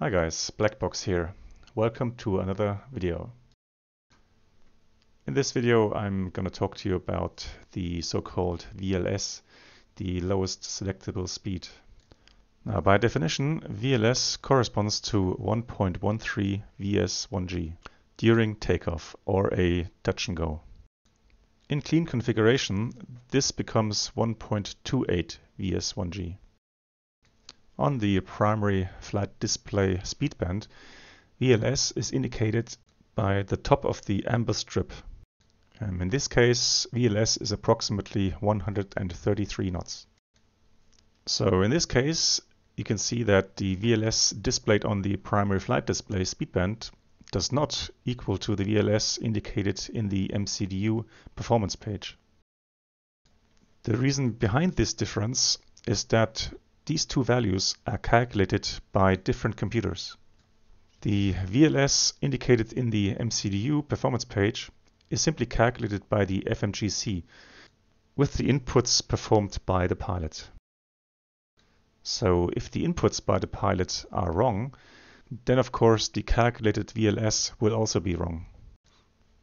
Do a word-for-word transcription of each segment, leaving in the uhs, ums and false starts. Hi guys, Blackbox here. Welcome to another video. In this video I'm going to talk to you about the so-called V L S, the lowest selectable speed. Now by definition, V L S corresponds to one point one three V S one G during takeoff or a touch and go. In clean configuration, this becomes one point two eight V S one G. On the primary flight display speedband, V L S is indicated by the top of the amber strip. Um, in this case, V L S is approximately one hundred thirty-three knots. So in this case, you can see that the V L S displayed on the primary flight display speedband does not equal to the V L S indicated in the M C D U performance page. The reason behind this difference is that these two values are calculated by different computers. The V L S indicated in the M C D U performance page is simply calculated by the F M G C with the inputs performed by the pilot. So if the inputs by the pilot are wrong, then of course the calculated V L S will also be wrong.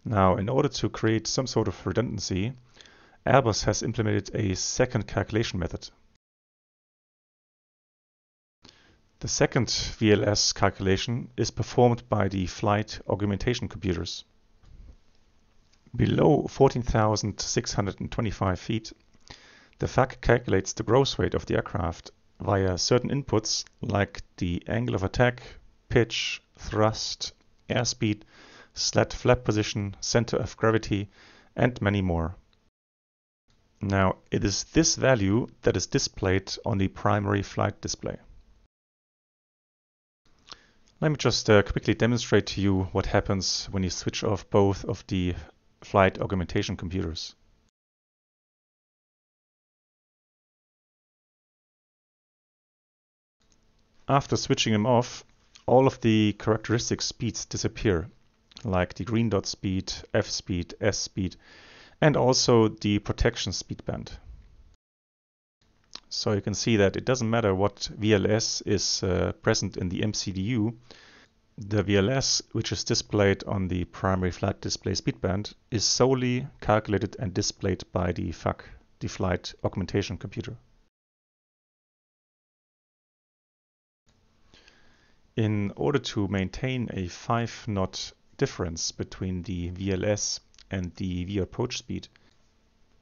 Now, in order to create some sort of redundancy, Airbus has implemented a second calculation method. The second V L S calculation is performed by the flight augmentation computers. Below fourteen thousand six hundred twenty-five feet, the F A C calculates the gross weight of the aircraft via certain inputs like the angle of attack, pitch, thrust, airspeed, slat flap position, center of gravity, and many more. Now, it is this value that is displayed on the primary flight display. Let me just uh, quickly demonstrate to you what happens when you switch off both of the flight augmentation computers. After switching them off, all of the characteristic speeds disappear, like the green dot speed, F speed, S speed, and also the protection speedband. So you can see that it doesn't matter what V L S is uh, present in the M C D U, the V L S which is displayed on the primary flight display speedband is solely calculated and displayed by the F A C, the flight augmentation computer. In order to maintain a five knot difference between the V L S and the V approach speed,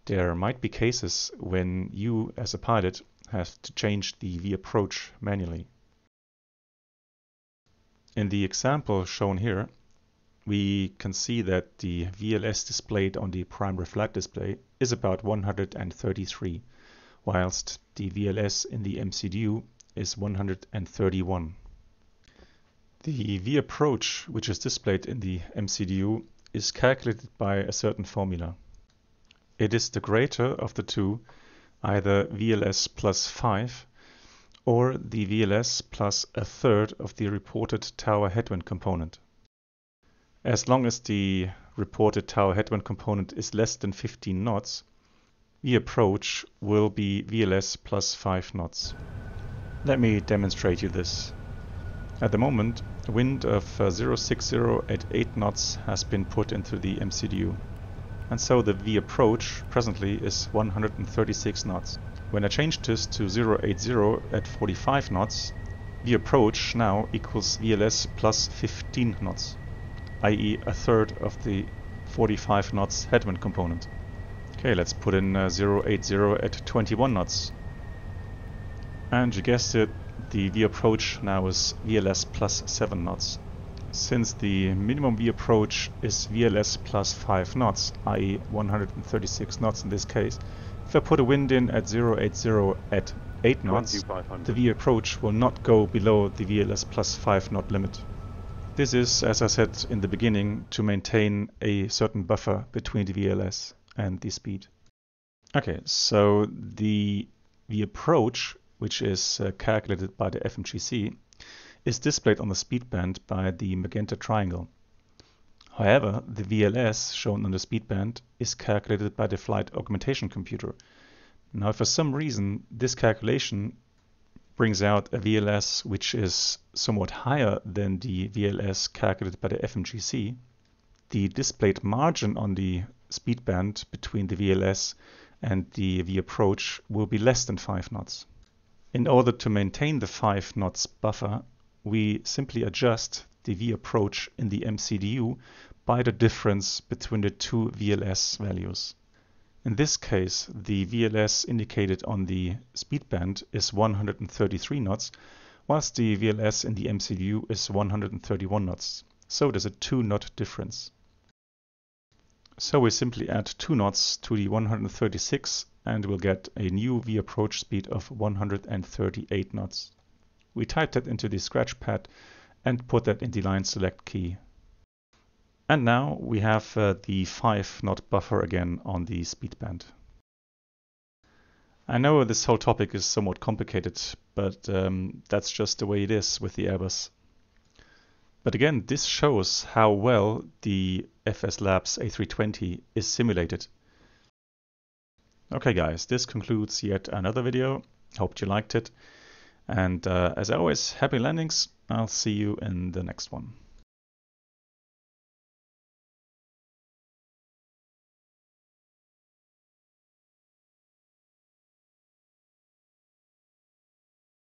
there might be cases when you, as a pilot, have to change the V approach manually. In the example shown here, we can see that the V L S displayed on the primary flight display is about one hundred thirty-three, whilst the V L S in the M C D U is one hundred thirty-one. The V approach, which is displayed in the M C D U, is calculated by a certain formula. It is the greater of the two, either V L S plus five or the V L S plus a third of the reported tower headwind component. As long as the reported tower headwind component is less than fifteen knots, the approach will be V L S plus five knots. Let me demonstrate you this. At the moment, wind of uh, zero six zero at eight knots has been put into the M C D U. And so the V approach presently is one hundred thirty-six knots. When I change this to zero eight zero at forty-five knots, V approach now equals V L S plus fifteen knots, that is a third of the forty-five knots headwind component. Okay, let's put in uh, zero eight zero at twenty-one knots. And you guessed it, the V approach now is V L S plus seven knots. Since the minimum V approach is V L S plus five knots, that is one hundred thirty-six knots in this case, if I put a wind in at zero eight zero at eight knots, the V approach will not go below the V L S plus five knot limit. This is, as I said in the beginning, to maintain a certain buffer between the V L S and the speed. Okay, so the V approach, which is uh, calculated by the F M G C, is displayed on the speedband by the magenta triangle. However, the V L S shown on the speedband is calculated by the flight augmentation computer. Now, for some reason, this calculation brings out a V L S which is somewhat higher than the V L S calculated by the F M G C. The displayed margin on the speed band between the V L S and the V-approach will be less than five knots. In order to maintain the five knots buffer, we simply adjust the V-approach in the M C D U by the difference between the two V L S values. In this case, the V L S indicated on the speed band is one hundred thirty-three knots, whilst the V L S in the M C D U is one hundred thirty-one knots. So there's a two knot difference. So we simply add two knots to the one hundred thirty-six and we'll get a new V-approach speed of one hundred thirty-eight knots. We type that into the scratch pad and put that in the line select key. And now we have uh, the five knot buffer again on the speed band. I know this whole topic is somewhat complicated, but um, that's just the way it is with the Airbus. But again, this shows how well the F S Labs A three twenty is simulated. Okay guys, this concludes yet another video. Hope you liked it. And uh, as always, happy landings. I'll see you in the next one.